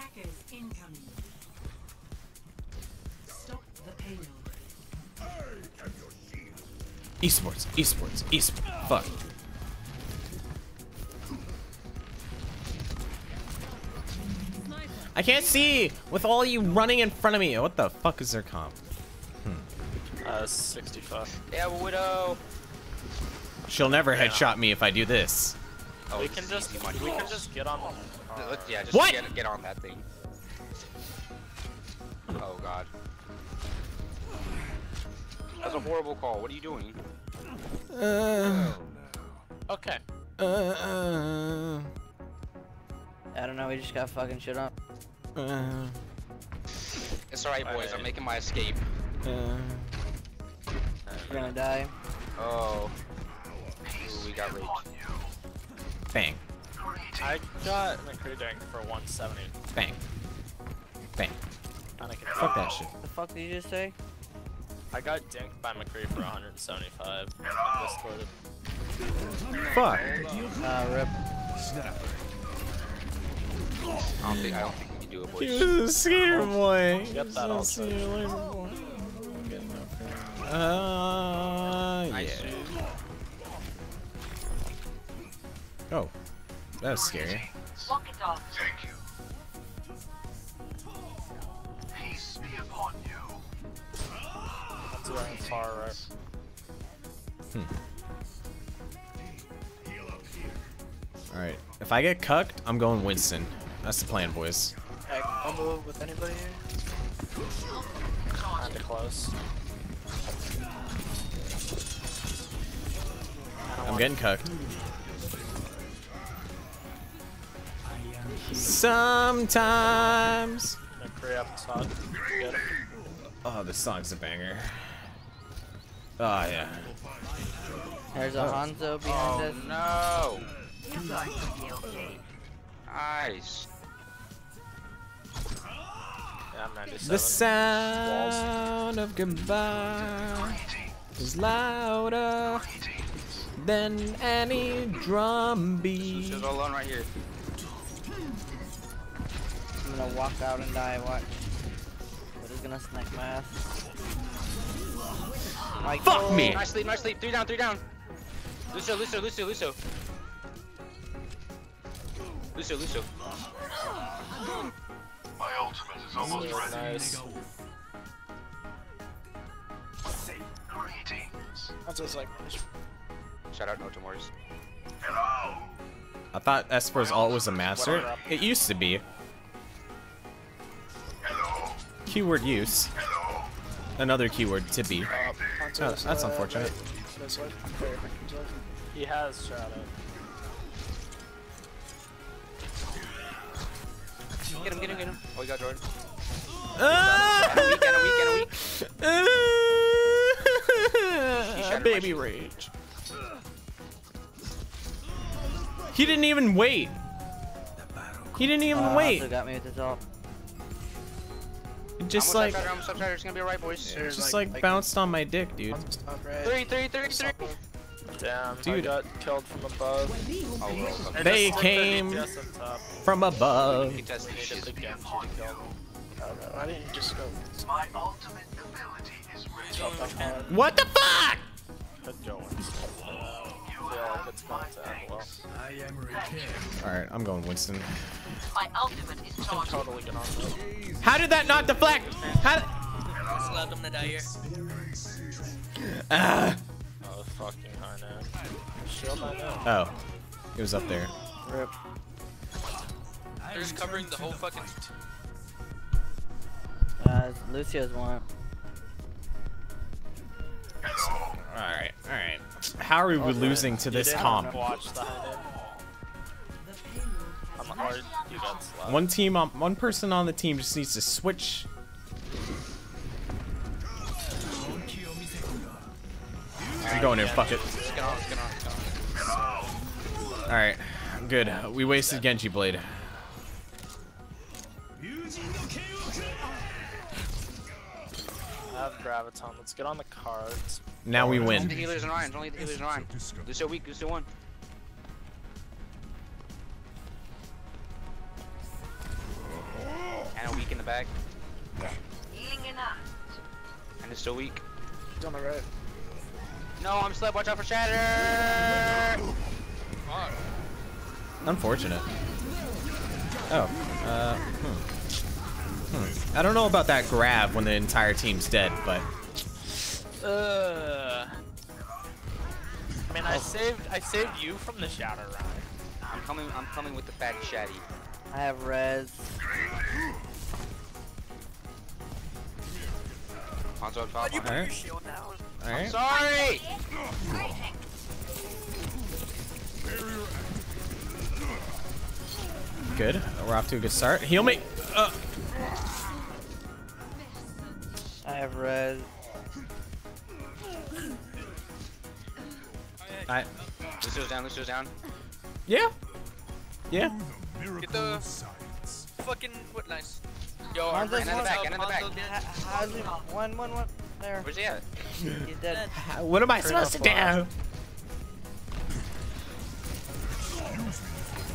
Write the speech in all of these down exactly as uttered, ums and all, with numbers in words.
Attackers incoming. Stop the payload. I am your shield. Esports, esports, esports. Fuck. I can't see with all you running in front of me. What the fuck is their comp? Hmm. Uh, sixty-five. Yeah, Widow. She'll never yeah. headshot me if I do this. Oh, we can just we can just get on. Uh, yeah, just what? Get, get on that thing. Oh god. That's a horrible call. What are you doing? Uh, oh. Okay. Uh, uh. I don't know. We just got fucking shit up. Uh, it's alright, boys. Right. I'm making my escape. Uh, We're gonna die. Oh. Ooh, we got rage. Bang. I got McCree danked for one seventy. Bang. Bang. Fuck that shit. What the fuck did you just say? I got dinked by McCree for one seventy-five. I discorded. Fuck. Uh, rip. Snap. I don't think I don't think you can do it, boy. He was a skater boy. He was a skater boy. Uh, yeah. Oh, that was scary. Lock it off. Thank you. Peace be upon you. That's right far right. Hmm. All right. If I get cucked, I'm going Winston. That's the plan, boys. Can I combo with anybody here? Kinda close. I'm getting cucked. Sometimes. Oh, this song's a banger. Oh yeah. There's a Hanzo behind us. No. You're going to be okay. Nice. Yeah, the sound of goodbye is louder than any drum beat. She's all alone right here. I'm gonna walk out and die. Watch. But it's gonna snipe my ass. Like, fuck oh. me! Nice lead, nice lead. Three down, three down. Lucio, Lucio, Lucio, Lucio. Lucio, Lucio. My ultimate is almost yeah, ready. Nice. That's what's like. Shout out No Tomorrows. Hello. I thought Esper's ult was a master. It used to be. Hello. Keyword use. Hello. Another keyword to be. Uh, oh, that's uh, unfortunate. He has shout out. Get him, get him, get him. Oh, we got Jordan. Ah! Got him. Got him. Got him. Got him. Got him. Baby rage. He didn't even wait. He didn't even uh, wait. Got me with his ult. Just like, I'm gonna subtract her. It's gonna be alright, boys. Yeah, just like, like bounced like, on my dick, dude. Three, three, three, three. Damn, dude. I got killed from above. Oh, well, they came from above. I didn't just go. My ultimate ability is ready. What the fuck? Alright, I'm going Winston. My ultimate is totally gonna How did that not deflect? How did I just allowed them to die here? Ah. Oh, fucking high now. Oh, it was up there. Rip. They're just covering the whole fucking. Uh, Lucio's one. All right, all right. How are we okay. losing to this comp? One team, on, one person on the team just needs to switch. You're going in, fuck it. All right, good. We wasted Genji Blade. I have Graviton. Let's get on the cards. Now we win. Only the healers and Ryan's. Only the healers and Ryan's. Lucio weak. Lucio one. back. Healing enough. And it's still weak. He's on the road. No, I'm slept. Watch out for shatter. Unfortunate. Oh. Uh, hmm. Hmm. I don't know about that grab when the entire team's dead, but. Uh. I mean, I saved. I saved you from the shatter round. I'm coming. I'm coming with the fat shatty. I have res. Hanzo at top. Alright. Alright. I'm sorry. Good. We're off to a good start. Heal me. Uh. I have res. Alright. Lucio's down. Lucio's down. Yeah. Yeah. Get the fucking foot nice. Yo, I'm in the back, in the back. How's he? One, one, one. There. Where's he at? He's dead. What am I supposed to do?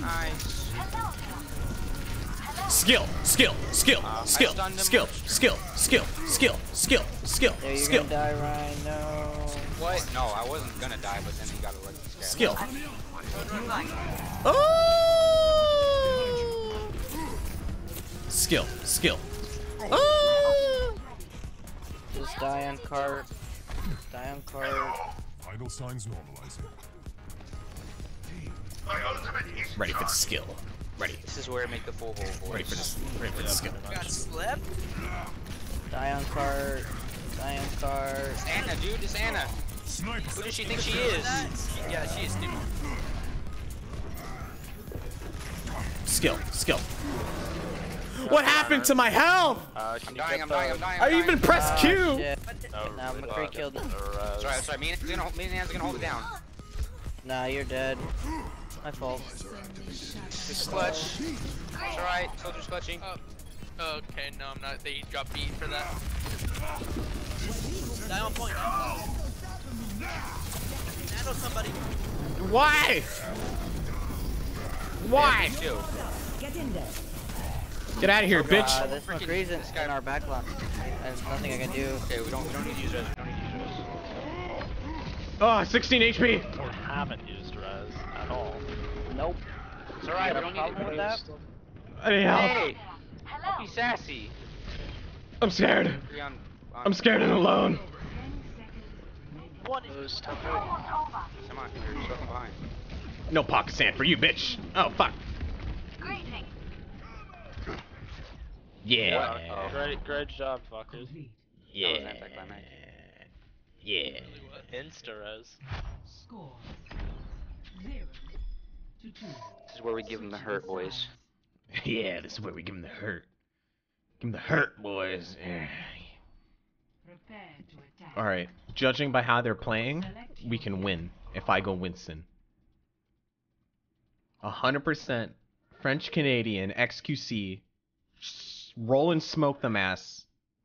Nice. Skill, skill, skill, skill, skill, skill, skill, skill, skill, skill, skill. You're gonna die, Ryan. No. What? No, I wasn't gonna die, but then he got a lucky scare. Skill. Oh! Skill, skill. Oh! Just die on cart. Die on cart. Vital signs normalizing. Ready for the skill. Ready. This is where I make the full roll. Ready for this. Ready for the skill. Got slept. Die on cart. Die on cart. It's Anna, dude. It's Anna. Who does she think she is? Yeah, she is, dude. Skill, skill. What happened to my health? Uh, I'm dying, I'm dying, I'm dying. I even pressed Q. No, McCree killed him. Sorry, sorry. Me and Anna's gonna hold it down. Nah, you're dead. My fault. Just clutch. That's alright. Soldier's clutching. Uh, okay, no, I'm not. They dropped beat for that. Die on point. Nano somebody. Why? Why? Get in there. Get out of here, oh, bitch. Uh, this McCree's in, in our backlog. There's nothing I can do. Okay, we don't, we don't need to use res. We don't need to use res. Oh, sixteen H P. We haven't used res at all. Nope. It's alright, we don't need to do that. Hey, hello. Be sassy. I'm scared. On, on. I'm scared and alone. What is Come on, you're stuck behind. No pocket sand for you, bitch. Oh, fuck. Yeah. Wow. Oh. Great, great job, fuckers. Yeah. Yeah. Insta-res. Score zero to two. This is where we give them the hurt, boys. Yeah, this is where we give them the hurt. Give them the hurt, boys. All right. Judging by how they're playing, we can win if I go Winston. one hundred percent French Canadian X Q C roll and smoke the mass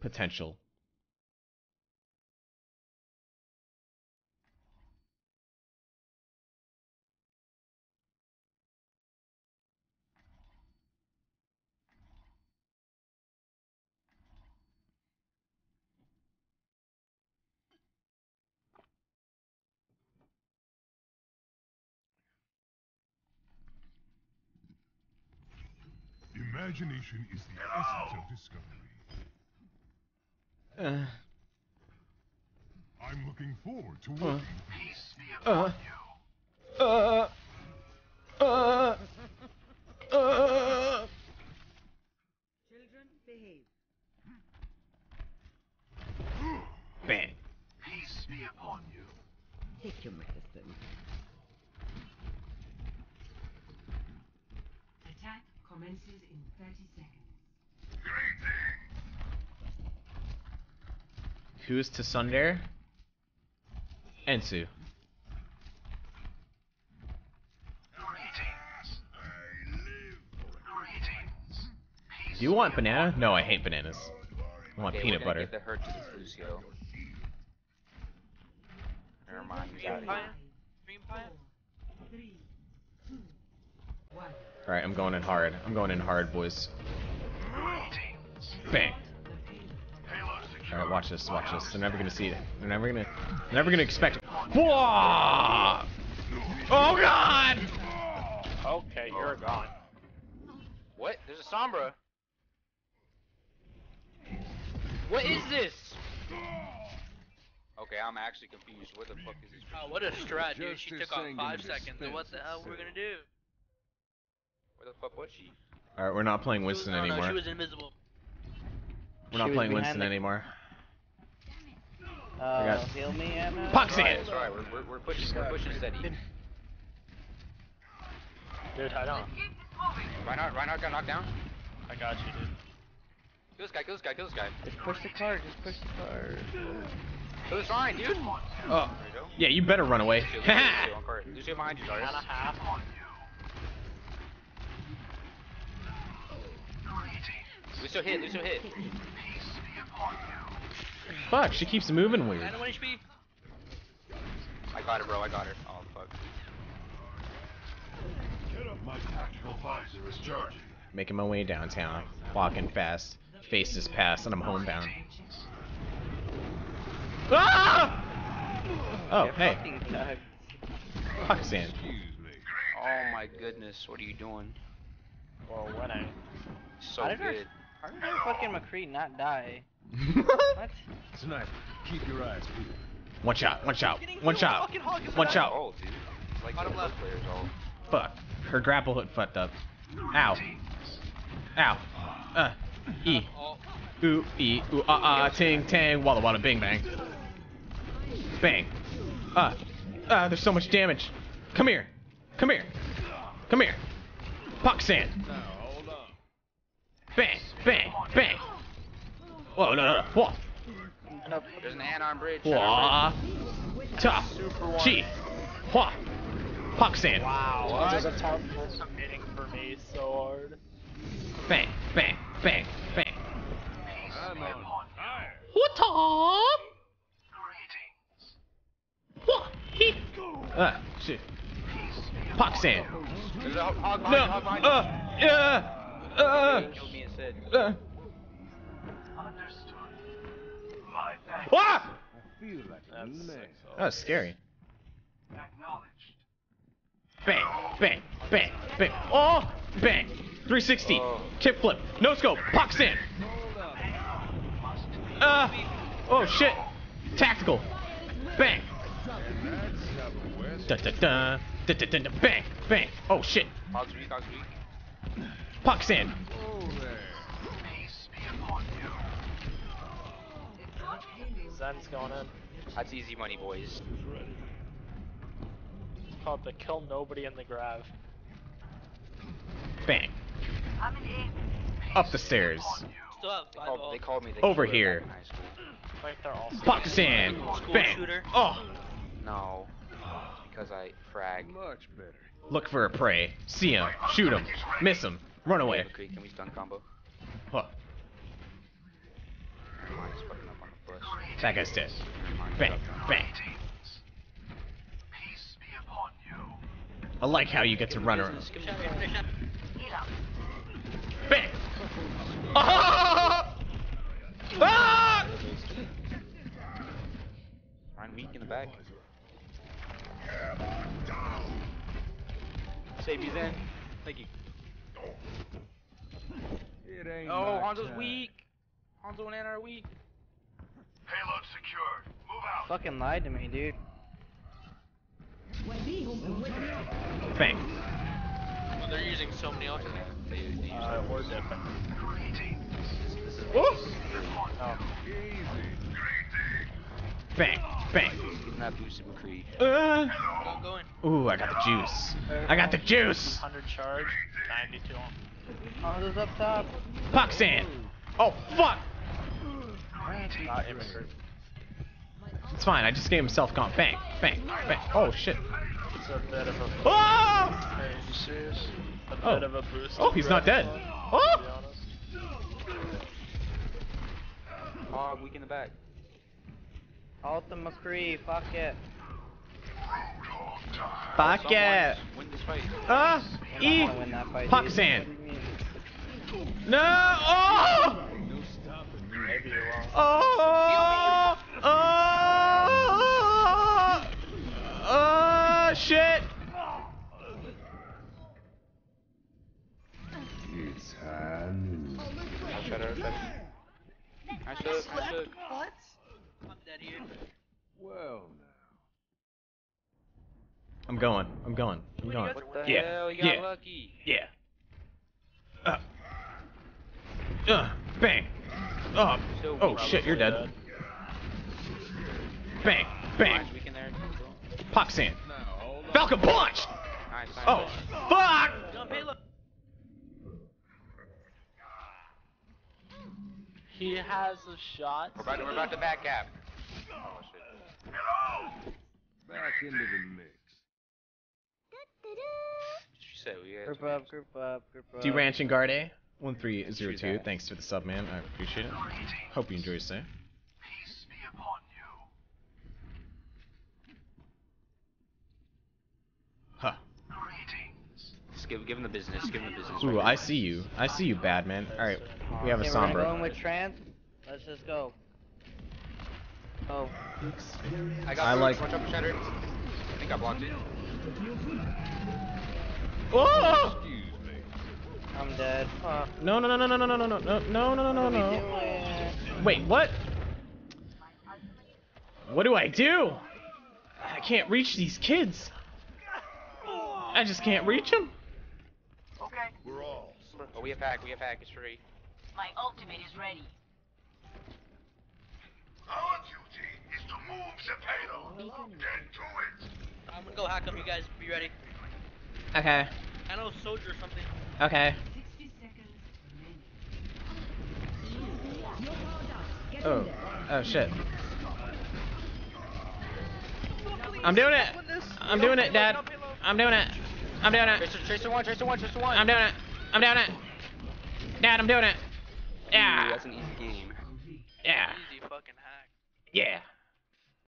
potential. Imagination is the essence of discovery. Uh, I'm looking forward to working uh, with you. Uh, uh, uh, uh. Children, behave. Bang. Peace be upon you. Take your medicine. Attack commences in thirty seconds. Great. Who's to Sunder? Ensu. Greetings. I live for greetings. Peace. Do you want banana? No, I hate bananas. I want okay, peanut we're butter. Get the hurt to this Lucio. Never mind. Dream pie? Dream pie? Three, two, one. Alright, I'm going in hard. I'm going in hard, boys. Greetings. Bang. Alright, watch this, watch this. They're never gonna see it. They're never gonna they're never gonna expect it. Whoa! Oh god! Okay, you're gone. What? There's a Sombra. What is this? Okay, I'm actually confused. What the fuck is this? Oh, what a strat, dude. She took off five seconds. What the hell were we gonna do? Where the fuck was she? Alright, we're not playing Winston anymore. No, she was invisible. We're not playing Winston anymore. Uh, heal me, Emma. Poxing it! That's right, we're, we're, we're pushing, we're pushing steady. Dude, I don't. Reinhardt, Reinhardt got knocked down? I got you, dude. Kill this guy, kill this guy, kill this guy. Just push the car, just push the car. Kill this Ryan, dude! Oh. Yeah, you better run away. Haha! There's two behind you, Darius. Lucio hit, Lucio hit. Fuck, she keeps moving weird. I got her, bro, I got her. Oh, fuck. Get up, my tactical visor is charging. Making my way downtown, walking fast, faces past, and I'm homebound. Ah! Oh, hey. Fuck, Sand. Oh my goodness, what are you doing? Well, what I... So how did good. Our, how did our fucking McCree not die? What? Tonight, keep your eyes peeled. One shot, one shot, one shot, one shot. Oh, dude. It's like bottom left players all. Fuck. Her grapple hook fucked up. Ow. Ow. Uh. E. Ooh, e. Ooh, ah, uh, ah, uh, ting, tang, walla, walla, bing, bang. Bang. Uh. Uh, there's so much damage. Come here. Come here. Come here. Poxand. Bang, bang, bang. Whoa, no, no, no. Whoa. There's an Anon bridge. Whoa. Top. G. Whoa. Poxand. Wow. There's a top submitting for me so hard. Bang, bang, bang, bang. I'm on fire. What up? What? He. Ah, shit. Poxand. No. Uh. Yeah. Uh, uh, what? That was scary. Bang, bang, bang, bang. Oh, bang. three sixty. Oh. Tip flip. No scope. Pox in. Uh, oh, shit. Tactical. Bang. Da, da, da. Da, da, da, da. Bang, bang. Oh, shit. Pucks in. Zen's going in. That's easy money, boys. Called oh, to kill nobody in the grab. Bang. I'm in. Up the stairs. Still have they, called, they called me. They over here. Right there also. Pucks in. Bang. Shooter. Oh. No. Because I frag. Much better. Look for a prey. See him. Shoot him. Miss him. Run away. Can we stun combo? Huh. That guy's dead. Bang, bang. I like how you get to run around. Bang! Ah! Ah! I'm weak in the back. Save me then. Thank you. It ain't oh, Hanzo's time. Weak. Hanzo and Anna are weak. Payload secured. Move out. Fucking lied to me, dude. Bang. Well, they're using so many options. They, they uh, we're different. Woo! Oh. Bang. Bang. Not boosted McCree. Uh. Ooh, I got the juice. I got the juice. one hundred charge. ninety-two on. Hanzo's up top. Poxand. Oh fuck. It's fine. I just gave him self comp. Bang, bang, bang. Oh shit. It's a bit of a boost. Oh! Are you serious? A bit oh. Of a boost. Oh, he's not dead. Oh! Oh, weak in the back. Alt the McCree, fuck it. Fuck someone it! Win this fight. Uh, e! Poxand! No! Oh! Oh! Oh! Oh! Shit! It's happening. I should have. I should. I should. What? I'm dead here. Well, now. I'm going. I'm going. I'm going. What the yeah. hell? You got yeah. lucky. Yeah. Uh. Uh. Bang. Oh, so oh shit, you're dead. dead. Bang, bang. Poxan. No, Falcon punch! Right, oh, fuck! He has a shot. We're about to, we're about to back up. Oh, shit. Back into the mix. She said we group up, group up, group up. Do you ranch and guard A? one three zero two, thanks for the sub, man. I appreciate it. Hope you enjoy your stay. Peace be upon you. Huh. Just give, give him the business. Give him the business. Ooh, right I now. see you. I see you, bad man. All right, we have okay, a Sombra. We're going with Trant. Let's just go. Oh. Oops. I got I like. Watch out for Shatter. I think I blocked it. Oh! I'm dead. Huh. No, no, no, no, no, no, no, no, no, no, no, no, no. Wait, what? What do I do? I can't reach these kids. I just can't reach them. Okay. We're all. Oh, we have hack. We have hack. It's free. My ultimate is ready. Our duty is to move the payload. Get to it. I'm gonna go hack up. You guys be ready. Okay. I know soldier or something. Okay. Oh. Oh shit. I'm doing it. I'm doing it, Dad. I'm doing it. I'm doing it. Tracer one, Tracer one, Tracer one. I'm doing it. I'm doing it. Dad, I'm doing it. Yeah. That's an easy game. Yeah. Easy fucking hack. Yeah.